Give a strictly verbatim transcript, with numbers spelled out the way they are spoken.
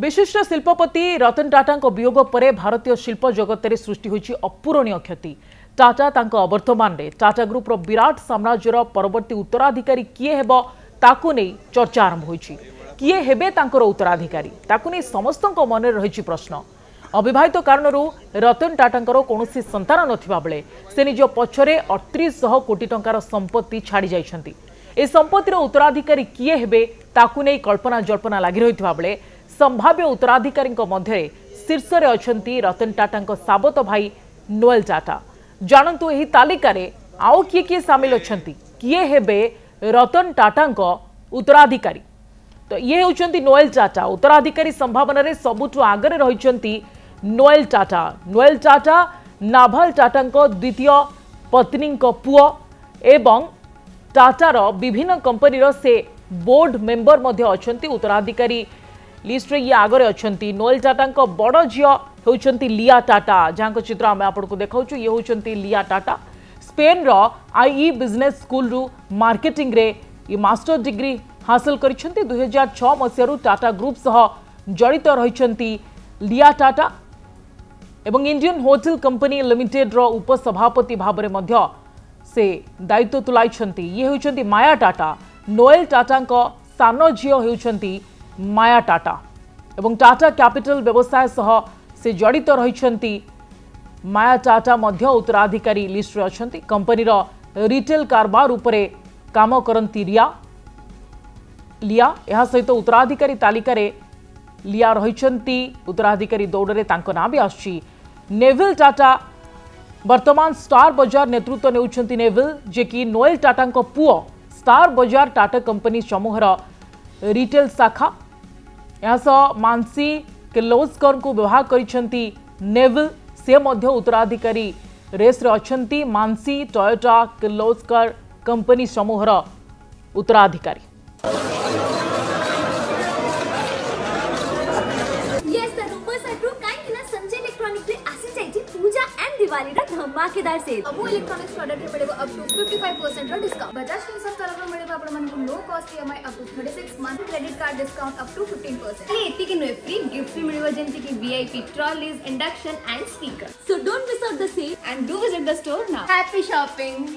विशिष्ट शिल्पपति रतन टाटा वियोग पर भारतीय शिल्प जगत में सृष्टि होती अपूरणीय क्षति। टाटा तांको अवर्तमान में टाटा ग्रुप रो विराट साम्राज्यर परवर्ती उत्तराधिकारी किए हेबो ताकू नै चर्चा आरंभ होइछि। किए हेबे तांकर उत्तराधिकारी ताकू नै समस्तक मन रहिछि प्रश्न। अविवाहित कारणरू रतन टाटांकर कोनोसी संतान नथिबा बेले से निज पछरे अड़तीस सौ कोटी टंकार संपत्ति छाड़ी जाइछन्ती। ए संपत्तिर उत्तराधिकारी किए हेबे ताकू नै कल्पना जल्पना लागि रहितबा बेले संभाव्य उत्तराधिकारींको मध्ये शीर्ष रे अछन्ती रतन टाटांको साबत भाई नोएल टाटा। जानतु एही तालिकारे आउ किए किए सामिल अछन्ती, किए हेबे रतन टाटांको उत्तराधिकारी। तो ये होचन्ती नोएल टाटा। उत्तराधिकारी संभावना रे सबुठु आगरे रहिचन्ती नोएल टाटा। नोएल टाटा नेवल टाटांको द्वितीय पत्नींको पुओ एवं टाटार विभिन्न कंपनी रो से बोर्ड मेंबर मध्ये अछन्ती। उत्तराधिकारी लिस्ट रे ये आगरे अछन्ती। नोएल टाटांको बड़ झियो होचन्ती लिया टाटा, जहां चित्र आम आपको देखाऊँ। ये होचन्ती लिया टाटा। स्पेन रो आईई बिजनेस स्कूल रु मार्केटिंग रे ये मास्टर डिग्री हासिल करिसेंती। दो हज़ार छह मसीह टाटा ग्रुप सह जड़ित रहिसेंती लिया टाटा एवं इंडियन होटेल कंपनी लिमिटेड रो उपसभापति भाव में से दायित्व तुलाइसेंती। ये होचन्ती माया टाटा। नोएल टाटा को सान झियो होचन्ती माया टाटा एवं टाटा कैपिटल व्यवसाय सह से जड़ित रहिसेंती माया टाटा मध्य उत्तराधिकारी लिस्ट रे अछंती। कंपनी रो रिटेल कारबार उपरे काम करंती रिया लिया। यह सहित उत्तराधिकारी तालिकार लिया रहिसेंती। उत्तराधिकारी दौड़ में तांको नाम भी आसछि नेविल टाटा। वर्तमान स्टार बाजार नेतृत्व नेउछंती नेविल, जे कि नोएल टाटा को पुओ। स्टार बाजार टाटा कंपनी समूह रिटेल शाखा यह मानसी किलोस्कर को विवाह करिसेंती नेविल। से मध्य उत्तराधिकारी रेस रे अछंती। मानसी टोयोटा किलोस्कर कंपनी समूह रा उत्तराधिकारी। यस द रूपर्स ग्रुप काइंड ना संजय इलेक्ट्रॉनिक्स ले आसी चाहिए पूजा एंड दिवाली रा धमाकेदार सेल। अबो इलेक्ट्रॉनिक्स प्रोडक्ट रे मिलेगो अप टू पचपन परसेंट रा डिस्काउंट। बजाज फिनसर्व तरफ रो मिलेगो आपन मन को low cost EMI up to छत्तीस month credit card discount up to पंद्रह परसेंट। ये एटी के नो फ्री गिफ्ट भी मिलेगो जेंति की VIP trolleys, induction and speaker. So don't miss out the sale and do visit the store now. Happy shopping.